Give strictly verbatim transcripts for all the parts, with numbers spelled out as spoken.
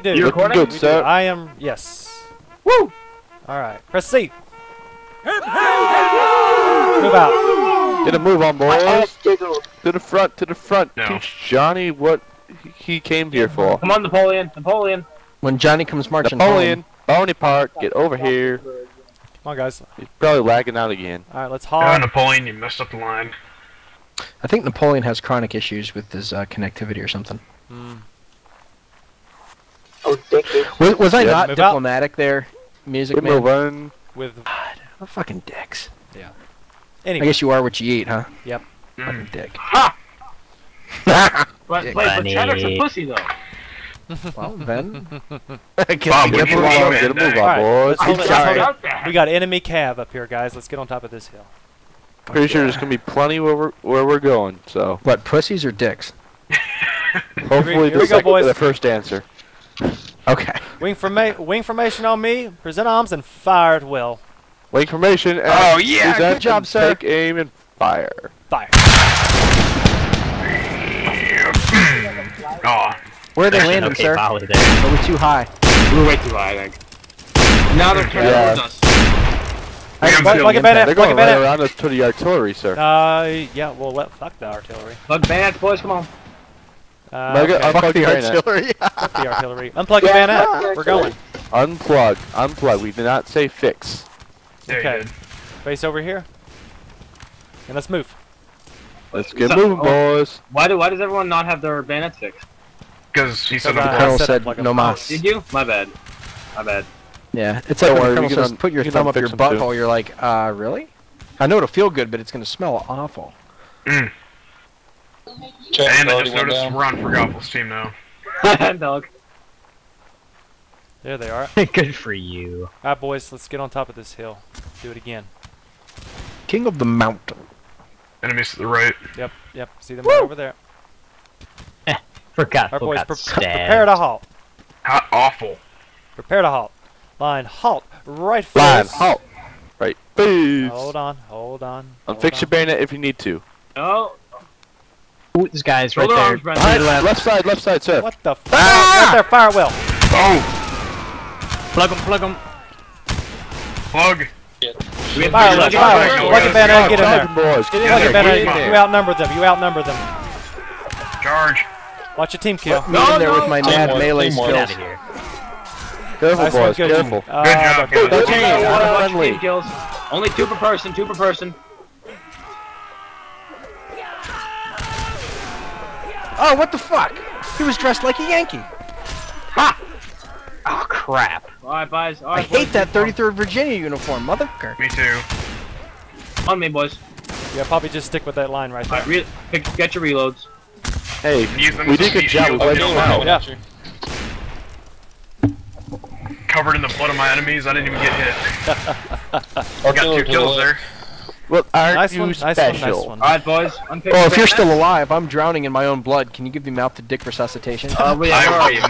We do. You're recording? Good, sir. I am, yes. Woo! Alright, press C. Move out. Get a move on, boys. To the front, to the front. No. Teach Johnny what he came here for. Come on, Napoleon. Napoleon. When Johnny comes marching Napoleon, Bonaparte, get over here. Come on, guys. He's probably lagging out again. Alright, let's haul. Oh, Napoleon, you messed up the line. I think Napoleon has chronic issues with his uh, connectivity or something. Hmm. Oh, was, was I yeah, not diplomatic out. There, music Good man? One. With God, I'm fucking dicks. Yeah. Anyway. I guess you are what you eat, huh? Yep. Mm. Fucking dick. Ha! But dick. Wait, but cheddar's a pussy, though. Well, then. Bob, we, we, move move right, it, we got enemy cav up here, guys. Let's get on top of this hill. Pretty sure there's gonna be plenty where we're where we're going. So, what pussies or dicks? Hopefully, this is the first answer. Okay. Wing forma wing formation on me. Present arms and fire at will. Wing formation. And oh yeah, good job, sir. Take aim and fire. Fire. Oh, where they landing, okay, sir? Are we too high? We're way too high, I think. Now they're turning yeah. towards us. Like a bandit, they're going right around us to the artillery, sir. Uh, yeah, well, let fuck the artillery. Fuck bandits, boys, come on. Uh, okay. Fuck, fuck the artillery. Fuck the artillery. Unplug the bayonet. We're going. Unplug, unplug. We did not say fix. Okay. Face over here. And let's move. Let's get so, moving, oh, boys. Why do Why does everyone not have their bayonets fixed? Because he said the colonel said no mas. Did you? My bad. My bad. Yeah, it's like when the colonel says, put your thumb up your butthole, you're like, uh, really? I know it'll feel good, but it's gonna smell awful. Mm. And I just noticed we're on for Gobble's team now. Dog. There they are. Good for you. Alright, boys, let's get on top of this hill. Do it again. King of the mountain. Enemies to the right. Yep, yep. See them right over there. Forgot. Alright, boys, pre prepare to halt. How awful. Prepare to halt. Line halt, right face. Line halt, right face. Hold on, hold on. Unfix your bayonet if you need to. Oh, ooh, this guy's right there. Right, left. left side, left side, sir. What the fuck? Ah! Right there, fire will. Oh, plug him, plug him. Plug. Fire, fire left, fire left. Plug your bayonet, get in there. Plug your bayonet, you outnumber them. You outnumber them. Charge. Watch your team kill. Me in there with my mad melee skills. Careful, nice boys, good careful. Uh, good job, good job. One kills. Only two per person, two per person. Oh, what the fuck? He was dressed like a Yankee. Ha! Oh, crap. Alright, boys. All right, I boys. hate that thirty-third Virginia uniform, motherfucker. Me too. On me, boys. Yeah, probably just stick with that line right there. All right, pick, get your reloads. Hey, we did a good job. We played them out. Covered in the blood of my enemies, I didn't even get hit. I got two kills there. Well, aren't nice you one, special? Nice nice Alright, boys. Oh, if you're still alive, I'm drowning in my own blood. Can you give me mouth to dick resuscitation? Uh, wait,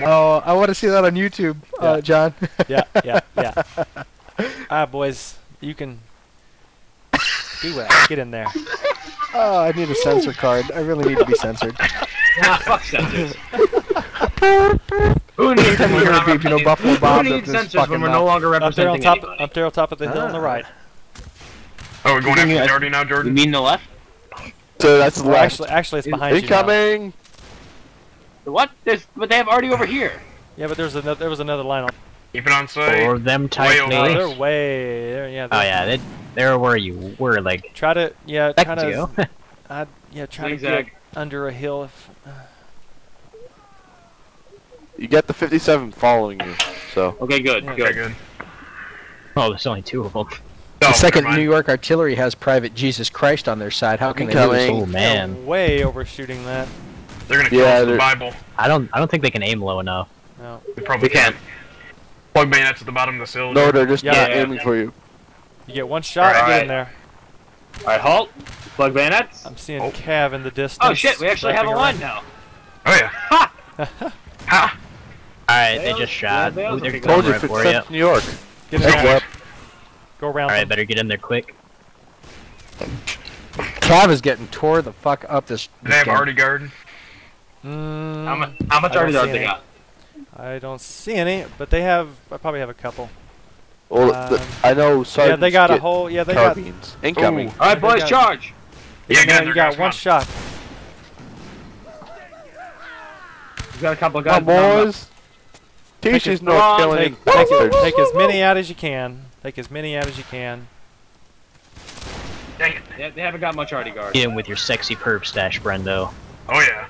oh, I want to see that on YouTube, yeah. uh, John. Yeah, yeah, yeah. Alright, boys. You can do that. Get in there. Oh, I need a censor card. I really need to be censored. Nah, fuck censors. Who needs censors? You know, Buffalo Bob. Who needs censors when we're no longer representing anybody? Up there on top, up there on top of the hill ah. on the right. Oh, we're going after I, Jordy now, Jordan? You mean the left? So that's the left. Actually, actually it's behind you. Incoming! What? There's, but they have already over here. Yeah, but there's another, there was another line on. Keep it on site. Or them tight knees. They're way. They're, yeah, they're, oh yeah, they, there where you were, like. Try to, yeah, try to. I, yeah, try to get under a hill if. Uh, You got the fifty-seven following you, so. Okay, good. Yeah, good. Okay, good. Oh, there's only two of them. The oh, second New York Artillery has Private Jesus Christ on their side. How can they do this? Oh man, they're way overshooting that. They're gonna yeah, cross they're... the Bible. I don't. I don't think they can aim low enough. No, they probably they can't. Plug bayonets at the bottom of the hill. No, they're just yeah, not yeah, aiming yeah. for you. You get one shot. All right. Get in there. All right, halt. Plug bayonets. I'm seeing oh. Cav in the distance. Oh shit, we actually have a line now. Oh yeah. Ha. Ha. Alright, they just shot. They're going right for you. New York. Get up. Go around. Alright, better get in there quick. Cav is getting tore the fuck up this. They have already guarded. Mm, how much already guard they got? I don't see any, but they have. I probably have a couple. Well, um, the, I know. Yeah, they got a whole. Yeah, they carbines. Got incoming. All right, boys, charge! Yeah, man, you got one on. shot. You got a couple of guys. Come boys. Tish is not killing. Take, take, take, take as many out as you can. Take as many out as you can. Dang it! They, they haven't got much arty guard. In with your sexy perp stash, Brendo. Oh yeah,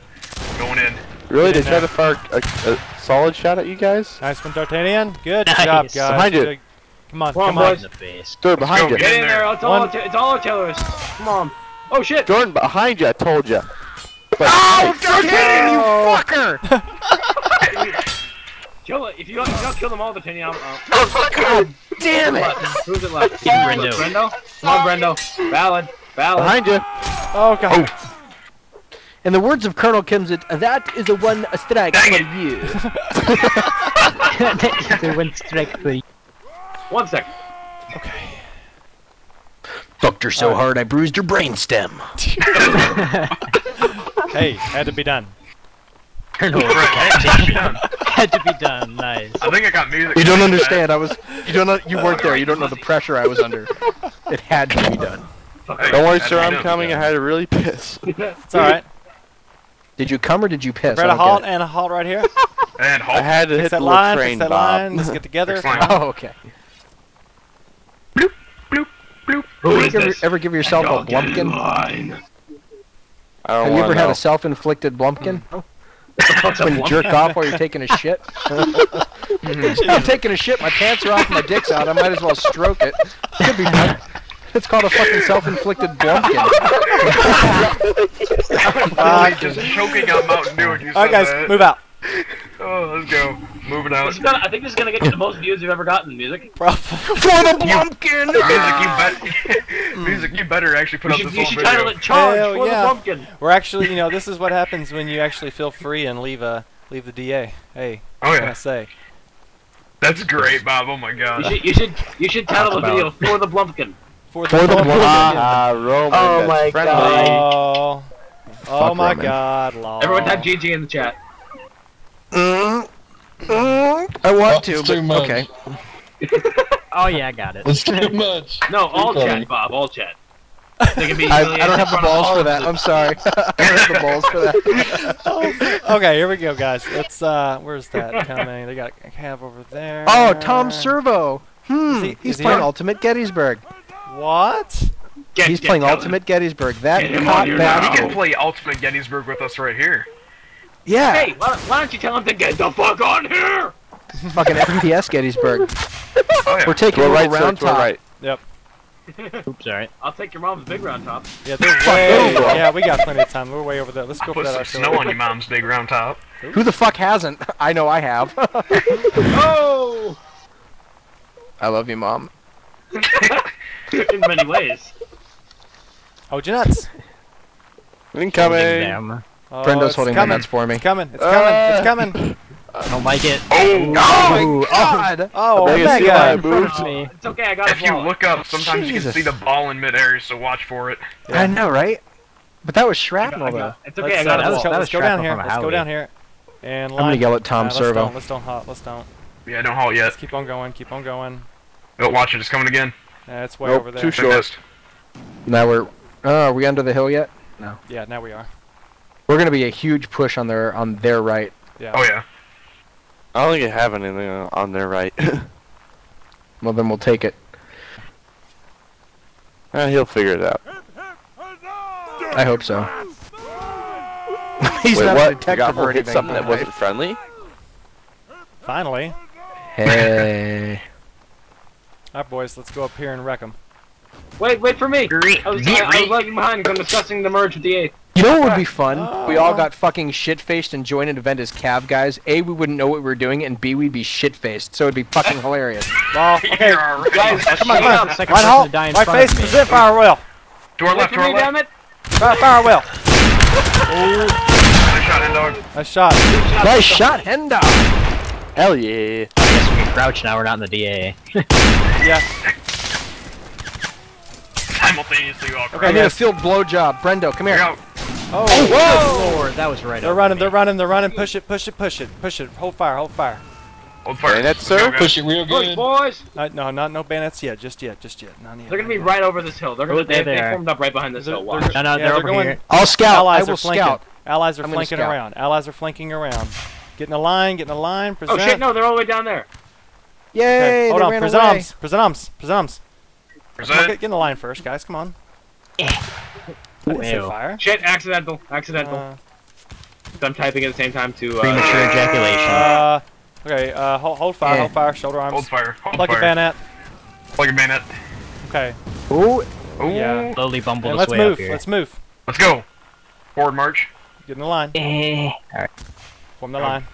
going in. Really? They try to fire a, a solid shot at you guys? Nice one, D'Artagnan. Good nice. job, guys. Behind you. Come on, come on. Dude, behind you. Get in there. It's all, it's all artillerists. Come on. Oh shit! Jordan, behind you. I told you. But oh, D'Artagnan, oh. you fucker! Kill it. If you don't, if you don't kill them all, D'Artagnan, I'm out. Oh, God damn it! Who's it left? Get Brendo. Brendo. Come on, Brendo. Valid. Valid. Behind you. Oh god. Oh. In the words of Colonel Kimsit, that is a one strike Dang for it. you. That is a one strike for you. One second. Okay. Fucked her so uh, hard I bruised her brainstem. Hey, had to be done. Colonel, had to be done. Had to be done. Nice. I think I got music. You don't understand. That. I was. You don't. Know, you uh, weren't there. You don't know the pressure I was under. It had to be done. Hey, don't worry, sir. I'm coming. I had to really piss. It's all right. Did you come or did you piss? Right, a halt and a halt right here. And halt. I had to fix hit that the line, train, fix that Bob. line. Let's get together. Oh, okay. Bloop, bloop, bloop. Who is you ever, ever give yourself a blumpkin? I don't Have you ever know. had a self-inflicted blumpkin? Mm. When you jerk off while you're taking a shit? I'm taking a shit. My pants are off. My dick's out. I might as well stroke it. Could be done. It's called a fucking self-inflicted blumpkin. uh, just choking on Mountain Dew and you All right, guys, that. move out. Oh, let's go. Moving out. Gonna, I think this is going to get you the most views we've ever gotten, music. For the blumpkin! You, music, you bet, music, you better actually put should, up this whole video. You should title it Charge Hell for yeah. the Blumpkin. We're actually, you know, this is what happens when you actually feel free and leave uh, leave the D A. Hey, oh, what yeah. can I say? That's great, Bob. Oh, my God. You should, you should, you should title the video For the Blumpkin. For the, for the ah, Roman. Oh my friendly. god. Oh, oh my Roman. god. Lol. Everyone type G G in the chat. Mm. Mm. I want oh, to, but much. okay. Oh yeah, I got it. It's too much. No, too all funny. chat, Bob. All chat. They can be I, I don't have the balls for that. I'm sorry. I don't have the balls for that. Okay, here we go, guys. Let's. Uh, where's that coming? They got a cab over there. Oh, Tom Servo. Hmm. Is he, He's is playing he Ultimate Gettysburg. What? Get, He's get playing Kelly. Ultimate Gettysburg. That cop battle. He can play Ultimate Gettysburg with us right here. Yeah. Hey, why, why don't you tell him to get the fuck on here? Fucking F P S Gettysburg. Oh, yeah. We're taking a right, round sir, top. Right. Yep. Oops, all right. I'll take your mom's big round top. Yeah, they're way. Yeah, we got plenty of time. We're way over there. Let's go I'll for put that. Some snow on your mom's big round top. Who the fuck hasn't? I know I have. Oh. I love you, mom. In many ways. Hold your nuts. Incoming. Oh, Brendo's holding my nuts for me. It's coming. It's uh, coming. It's coming. I don't like it. Oh, oh my God. Oh, oh my God. Oh, it's okay. I got it. If you look up, sometimes Jesus. you can see the ball in midair, so watch for it. Yeah. I know, right? But that was shrapnel, I got, I got, though. It's okay. Let's, I got uh, it. Let's, let's, let's go down here. Let's go down here. And I'm gonna yell at Tom uh, Servo. Let's don't halt. Let's don't. Yeah, don't halt yet. Let's keep on going. Keep on going. Don't watch it. It's coming again. That's uh, way nope, over there. Too short. Now we're. Oh, are we under the hill yet? No. Yeah, now we are. We're gonna be a huge push on their on their right. Yeah. Oh yeah. I don't think they have anything on their right. Well, then we'll take it. Uh, he'll figure it out. I hope so. He's Wait, not what? a detective or anything. Something that wasn't friendly. Finally. Hey. Alright, boys, let's go up here and wreck them. Wait, wait for me! I was, I, I was lagging behind because I'm discussing the merge with the eighth. You know what would be fun? Oh. We all got fucking shit-faced and joined an event as Cav guys. A, we wouldn't know what we were doing, and B, we'd be shit-faced, so it'd be fucking hilarious. Well, okay, right. guys, come on, come on. Right hole, right face, zip, fire wheel. To our left, to our left. Fire, fire wheel. Nice shot, Hendog. Nice shot. Nice shot, Hendog. Hell yeah. I guess we can crouch now, we're not in the D A. Yeah. Simultaneously all crouch. Okay, I need a sealed blowjob. Brendo, come here. Here Oh, whoa! Good lord, that was right. They're running. They're running. They're running. Push it. Push it. Push it. Push it. Hold fire. Hold fire. Hold fire. Bayonets, sir. Push it real good. Push, boys. Uh, no, not no bayonets yet. Just yet. Just yet. Not yet. They're gonna be right over this hill. They're gonna, they, they formed up right behind this hill. No, no, yeah, they're, they're over going. Here. I'll scout. Allies I will are flanking. Scout. Allies are I'm flanking around. Allies are flanking around. Get in a line. Get in a line. Present. Oh shit! No, they're all the way down there. Yay! Okay, hold on. Present arms. Present arms. Present arms. Present. Get in the line first, guys. Come on. Fire. Shit, accidental, accidental. Uh, I'm typing at the same time to uh, premature ejaculation. Uh, okay, uh, hold, hold fire, yeah. hold fire, shoulder arms. Hold fire, hold Plug fire. Plug a bayonet. Plug a bayonet. Okay. Ooh. Ooh. Yeah. Slowly bumble this way move. up here. Let's move. Let's go. Forward march. Get in the line. Eh. All right. Form the go. line.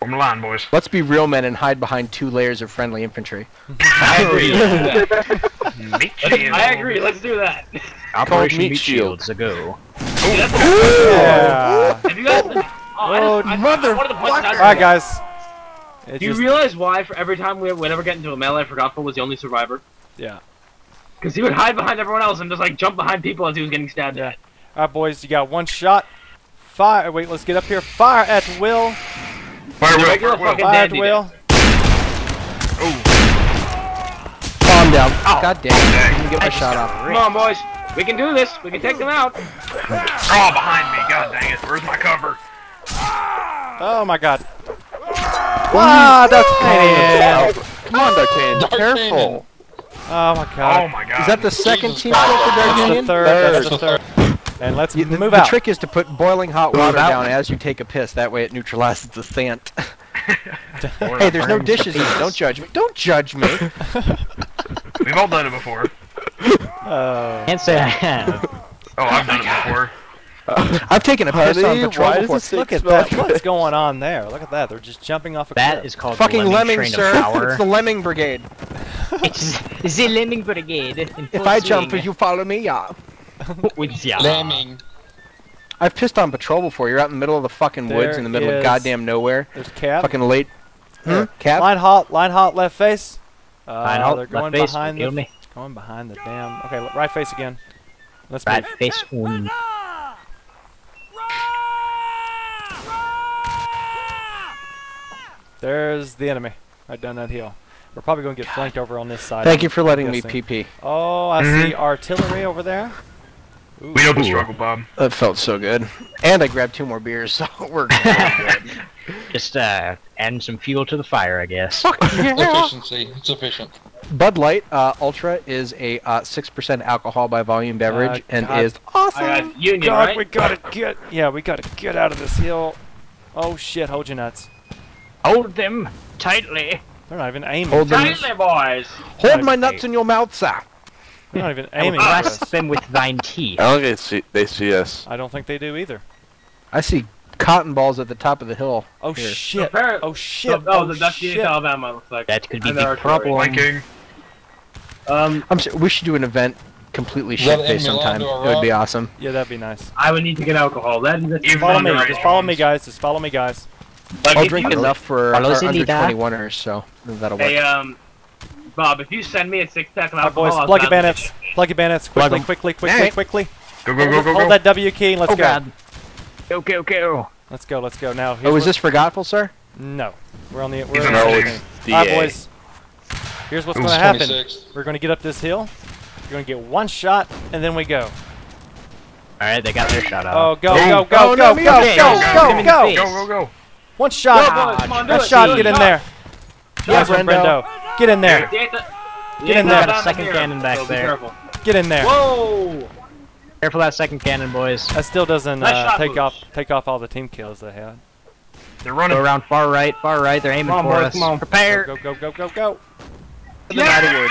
Form the line, boys. Let's be real men and hide behind two layers of friendly infantry. I agree. Let's do that. I agree. Let's do that. Operation Meat Shields ago. Yeah. Have you guys? Oh, motherfucker! Alright, guys. It Do you just... realize why? For every time we would ever get into a melee, I forgot who was the only survivor. Yeah. Because he would hide behind everyone else and just like jump behind people as he was getting stabbed yeah. at. Alright, boys, you got one shot. Fire! Wait, let's get up here. Fire at will. Fire will. Fire, will. Fire at will. Oh. Calm down. Oh. God damn. I'm gonna get my shot off. Come on, boys. We can do this. We can take them out. They're all behind me. God dang it. Where's my cover? Oh my god. Wow, D'Artagnan. Come on, D'Artagnan. Careful. Oh my god. Oh my god. Is that the second Jesus team kill for D'Artagnan? That's the third. That's the third. And let's yeah, the, move out. The trick is to put boiling hot water down as you take a piss. That way it neutralizes the scent. Hey, there's no dishes either. Don't judge me. Don't judge me. We've all done it before. Uh, Can't say I have. Oh, I've done it before. Uh, I've taken a piss on patrol before. Look at that. What's going on there? Look at that. They're just jumping off a cliff. That is called fucking lemming, sir. It's the lemming brigade. It's the lemming brigade. If I jump, you follow me, yeah. Lemming. I've pissed on patrol before. You're out in the middle of the fucking woods, in the middle of goddamn nowhere. There's Cap. Fucking late. Hmm? Cap. Line hot. Line hot. Left face. Line hot. They're going behind me. Going behind the damn. Okay, right face again. Let's right move. face on. There's the enemy right down that hill. We're probably going to get God. flanked over on this side. Thank you for letting me P P. Oh, I mm-hmm. see artillery over there. Ooh. We don't Ooh. struggle, Bob. That felt so good. And I grabbed two more beers, so we're good. Just uh, adding some fuel to the fire, I guess. Efficiency. It's efficient. Bud Light uh, Ultra is a uh, six percent alcohol by volume beverage uh, and God. is awesome. I got union, God, right? we gotta get yeah, we gotta get out of this hill. Oh shit! Hold your nuts. Hold them tightly. They're not even aiming. Hold them tightly, boys. Hold my nuts eight. in your mouth, sir. They're not even aiming. Blast them with thine teeth. I don't think they see us. I don't think they do either. I see cotton balls at the top of the hill. Oh here. shit! So oh shit! So, oh, oh, that's shit. the Alabama looks like. That could be the problem. Liking. Um, I'm sure we should do an event completely shit-faced sometime. It would be awesome. Yeah, that'd be nice. I would need to get alcohol. That, just follow me. Just follow me, guys. Just follow me, guys. Like, I'll drink enough for our under twenty-one-ers, so that'll work. Hey, um, Bob, if you send me a six-pack of alcohol, boys, plug your bayonets. Plug your bayonets. Quickly, quickly, quickly, quickly. Go, go, go, go, go. Hold that W key and let's go. Okay, okay. Let's go, let's go. Now. Oh, is this forgetful, sir? No. We're on the... We're on the... All right, boys. Here's what's going to happen. We're going to get up this hill. We're going to get one shot, and then we go. Alright, they got their shot out. Oh, go, go, go, go, go, go, go, go, go, go. One shot. That shot, get in there. That's right, Brendo. Get in there. Get in there. Got a second cannon back there. Get in there. Whoa! Careful that second cannon, boys. That still doesn't uh, take off. Take off all the team kills they had. They're running around far right, far right. They're aiming for us. Come on, prepare. Go, go, go, go, go. Yeah.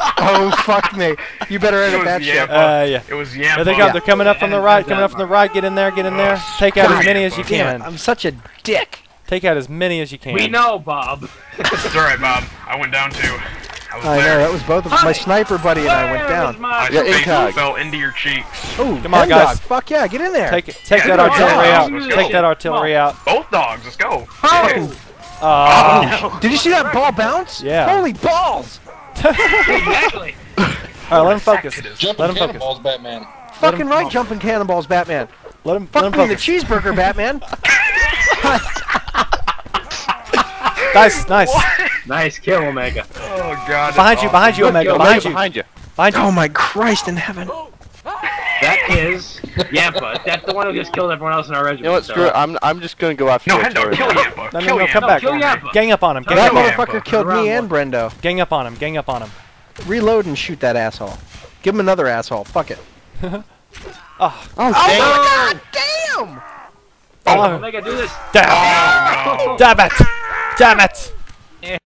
Oh fuck me! You better end up that shit. Uh, yeah. It was yeah. They got. They're coming up from the right. Coming up from the right. Get in there. Get in there. Uh, Take out as many as you can. I'm such a dick. Take out as many as you can. We know, Bob. It's all right, Bob. I went down too. I was I there. know. That was both of my sniper buddy and I went down. My yeah, incog fell into your cheeks. Ooh, come on, guys. Fuck yeah, get in there. Take it. Take yeah, that artillery out. Take that artillery out. Both dogs. Let's go. Uh, oh, no. Did you see that ball bounce? Yeah. Holy balls! Exactly. All right, let him focus. Jumping let him focus. Balls, Batman. Fucking right, oh. Jumping cannonballs, Batman. Let him fuck let him me in the cheeseburger, Batman. Nice, nice, what? Nice kill, Omega. Oh god. Behind you, awesome. Behind you, Omega. Omega, behind you, behind you, behind you. Oh my Christ in heaven. That is Yampa. That's the one who just killed everyone else in our regiment. You know what? Screw so. it. I'm I'm just gonna go after. No, no, kill Yampa. No, no, no, no, come no, back. Kill Yampa. Gang up on him. Gang that motherfucker killed me one. and Brendo. Gang up on him. Gang up on him. Reload and shoot that asshole. Give him another asshole. Fuck it. oh, oh, oh my god damn! Oh, Omega, do this. Damn! Oh. Damn it! Damn it!